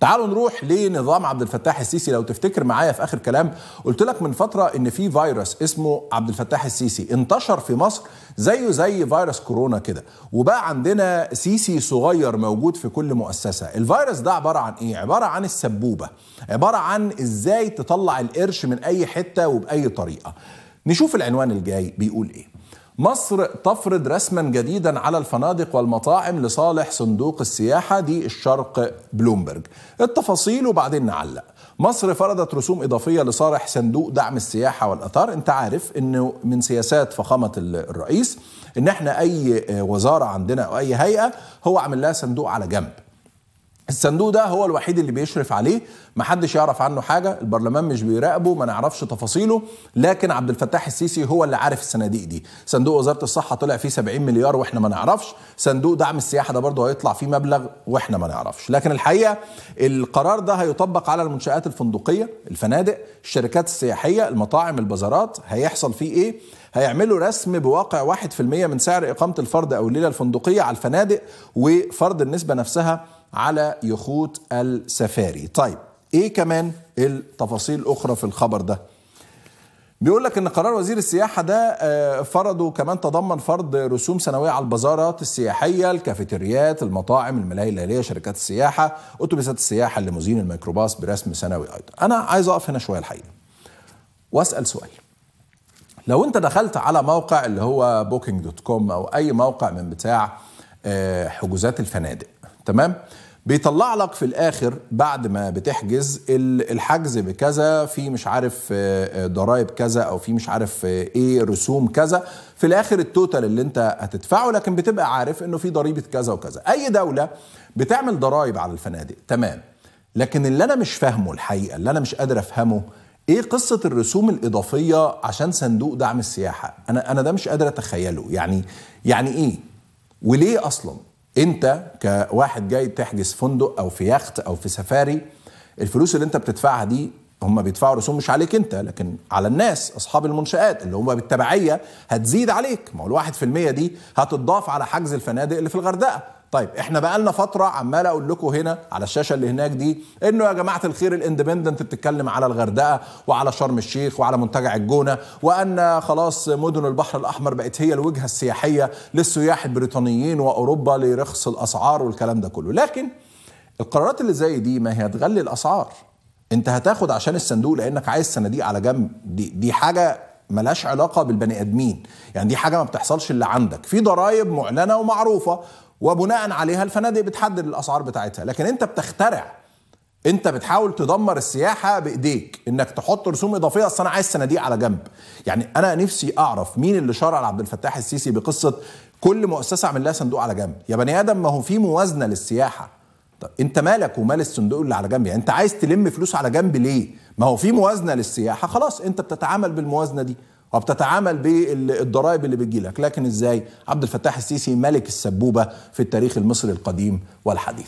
تعالوا نروح لنظام عبد الفتاح السيسي. لو تفتكر معايا في آخر كلام قلت لك من فترة إن في فيروس اسمه عبد الفتاح السيسي انتشر في مصر زيه زي فيروس كورونا كده، وبقى عندنا سيسي صغير موجود في كل مؤسسة. الفيروس ده عبارة عن إيه؟ عبارة عن السبوبة، عبارة عن إزاي تطلع القرش من أي حتة وبأي طريقة. نشوف العنوان الجاي بيقول إيه. مصر تفرض رسما جديدا على الفنادق والمطاعم لصالح صندوق السياحة، دي الشرق بلومبرج. التفاصيل وبعدين نعلق. مصر فرضت رسوم إضافية لصالح صندوق دعم السياحة والأثار. انت عارف انه من سياسات فخامة الرئيس ان احنا اي وزارة عندنا او اي هيئة هو عامل لها صندوق على جنب. الصندوق ده هو الوحيد اللي بيشرف عليه، محدش يعرف عنه حاجة، البرلمان مش بيراقبه، ما نعرفش تفاصيله، لكن عبد الفتاح السيسي هو اللي عارف الصناديق دي. صندوق وزارة الصحة طلع فيه 70 مليار واحنا ما نعرفش، صندوق دعم السياحة ده برضه هيطلع فيه مبلغ واحنا ما نعرفش، لكن الحقيقة القرار ده هيطبق على المنشآت الفندقية، الفنادق، الشركات السياحية، المطاعم، البازارات. هيحصل فيه ايه؟ هيعملوا رسم بواقع 1% من سعر إقامة الفرد أو الليلة الفندقية على الفنادق، وفرض النسبة نفسها على يخوت السفاري. طيب ايه كمان التفاصيل الاخرى في الخبر ده؟ بيقول لك ان قرار وزير السياحه ده فرضه كمان تضمن فرض رسوم سنويه على البازارات السياحيه، الكافيتريات، المطاعم، الملاهي الليليه، شركات السياحه، اتوبيسات السياحه، الليموزين، الميكروباص، برسم سنوي ايضا. انا عايز اقف هنا شويه الحقيقه واسال سؤال. لو انت دخلت على موقع اللي هو بوكينج دوت كوم او اي موقع من بتاع حجوزات الفنادق، تمام؟ بيطلع لك في الاخر بعد ما بتحجز الحجز بكذا، في مش عارف ضرائب كذا، او في مش عارف ايه رسوم كذا، في الاخر التوتال اللي انت هتدفعه، لكن بتبقى عارف انه في ضريبه كذا وكذا. اي دوله بتعمل ضرائب على الفنادق، تمام؟ لكن اللي انا مش فاهمه الحقيقه، اللي انا مش قادر افهمه، ايه قصه الرسوم الاضافيه عشان صندوق دعم السياحه؟ انا ده مش قادر اتخيله. يعني ايه؟ وليه اصلا انت كواحد جاي تحجز فندق او في يخت او في سفاري، الفلوس اللي انت بتدفعها دي هم بيدفعوا رسوم مش عليك انت، لكن على الناس اصحاب المنشآت اللي هم بالتبعية هتزيد عليك. ما هو الواحد 1% دي هتضاف على حجز الفنادق اللي في الغردقة. طيب احنا بقالنا فترة عمال اقول لكم هنا على الشاشة اللي هناك دي انه يا جماعة الخير الاندبندنت بتتكلم على الغردقة وعلى شرم الشيخ وعلى منتجع الجونة، وان خلاص مدن البحر الاحمر بقت هي الوجهة السياحية للسياح البريطانيين واوروبا لرخص الاسعار والكلام ده كله. لكن القرارات اللي زي دي ما هي هتغلي الاسعار. انت هتاخد عشان الصندوق لانك عايز صناديق على جنب، دي حاجة ملهاش علاقة بالبني ادمين، يعني دي حاجة ما بتحصلش اللي عندك، في ضرائب معلنة ومعروفة وبناء عليها الفنادق بتحدد الاسعار بتاعتها، لكن انت بتخترع، انت بتحاول تدمر السياحه بايديك انك تحط رسوم اضافيه. اصل انا عايز صناديق على جنب. يعني انا نفسي اعرف مين اللي شرع لعبد الفتاح السيسي بقصه كل مؤسسه اعمل لها صندوق على جنب؟ يا بني ادم، ما هو في موازنه للسياحه. طب انت مالك ومال الصندوق اللي على جنب؟ يعني انت عايز تلم فلوس على جنب ليه؟ ما هو في موازنه للسياحه، خلاص انت بتتعامل بالموازنه دي وبتتعامل بالضرائب اللي بتجيلك. لكن ازاي؟ عبد الفتاح السيسي ملك السبوبة في التاريخ المصري القديم والحديث.